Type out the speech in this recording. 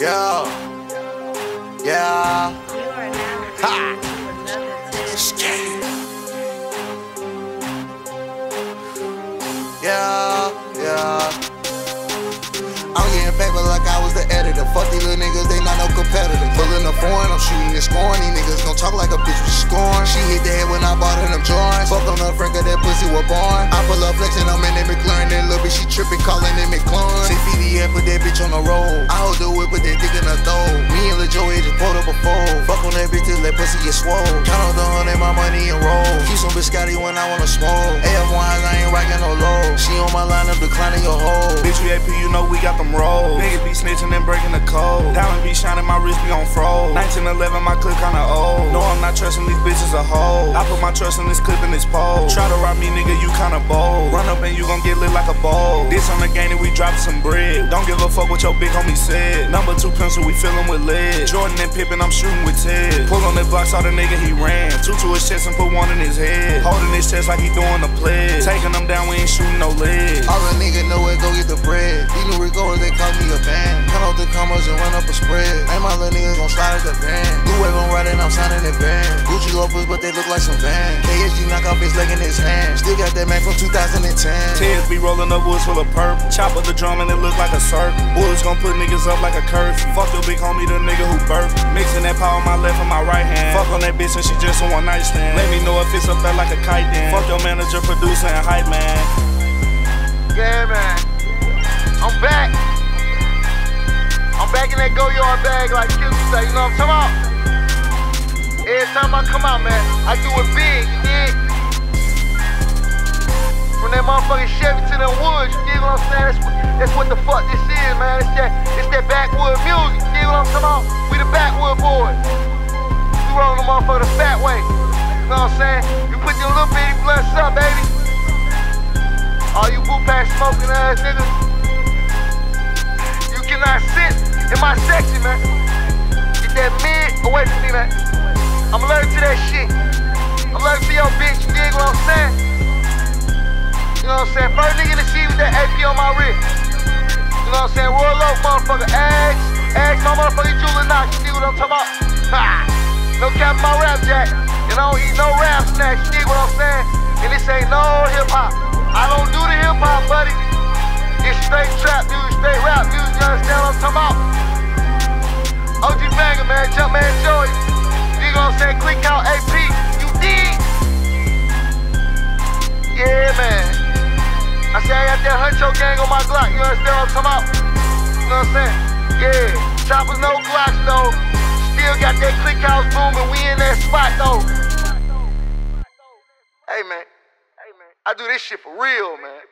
Yeah. Yeah. You are now ha. Yeah. Yeah. I'm getting paper like I was the editor. Fuck these little niggas, they not no competitor. Pulling a foreign, I'm shooting and scoring. These niggas gon' talk like a bitch with scoring. She hit the head when I bought her them joints. Fuck on her frank, that pussy was born. I pull up flexing, I'm in that McLaren. That little bitch, she tripping, calling it McClung. She CDF, put that bitch on the road. I hold the whip, put that dick in her throat. Me and Lil Joey just pulled up a fold. Fuck on that bitch till that pussy get swole. Count on the hundred, my money and roll. Keep some biscotti when I wanna smoke. AF1s, I ain't rockin' no low. She on my line, I'm declining your hoe. Bitch, you AP, you know we got them rolls. Niggas be snitching and breaking the code. Diamond be shining, my wrist be on froze. 1911, my clip kinda old. No, I'm not trusting these bitches a hoe. I put my trust in this clip and this pole. Try to rob me, nigga, you kinda bold. Run up and you gon' get lit like a bowl. This on the game and we drop some bread. Don't give a fuck what your big homie said. Number two pencil, we fillin' with lead. Jordan and Pippin, I'm shooting with Ted. Pull on the block, saw the nigga, he ran. Two to his chest and put one in his head. Holding his chest like he throwing a pledge. Taking him down, we ain't shooting no lead. All a nigga know is go get the bread. These new Rico, they call me a fan. Count out the commas and run up a spread. Ain't my little niggas gon' slide at the van. Blue wave I'm riding, I'm signing in van. Gucci loafers, but they look like some van. KSG knock off his leg in his hand. Still got that man from 2010. Tears be rolling up woods full of purple. Chop up the drum and it look like a circle. Bullets gon' put niggas up like a curfew. Fuck your big homie, the nigga who birthed. Mixing that power on my left and my right hand. Fuck on that bitch and she just a one night stand. Let me know if it's up there like a kite then. Fuck your manager, producer, and hype man. Yeah man. I'm back. I'm back in that go yard bag like Q say, you know what I'm talking about? Every time I come out, man, I do it big, you dig? From that motherfucking Chevy to them woods, you dig what I'm saying? That's what the fuck this is, man. It's that backwood music, you dig what I'm talking about? We the backwood boys. We rollin' the motherfucker the fat way. You know what I'm saying? You put your little bitty blunts up, baby. All you boot-pack smoking ass niggas. I sit in my section, man. Get that mid away from me, man. I'm allergic to that shit. I'm allergic to your bitch, you dig what I'm saying? You know what I'm saying? First nigga to see with that AP on my wrist. You know what I'm saying? Roll low, motherfucker. Ask my motherfucking jeweler knock. You dig what I'm talking about? Ha! No cap in my rap jack. And I don't eat no rap snacks, you dig what I'm saying? And this ain't no hip-hop. I don't do the hip-hop, buddy. It's straight trap music, straight rap music, you understand what I'm talking about? OG Banger, man, Jumpman Joey. You gonna say click out AP, you dig? Yeah, man. I say I got that Huncho gang on my Glock, you understand what I'm talking about? You know what I'm saying? Yeah, choppers no Glocks though. Still got that click house booming, we in that spot though. Hey, man. I do this shit for real, man.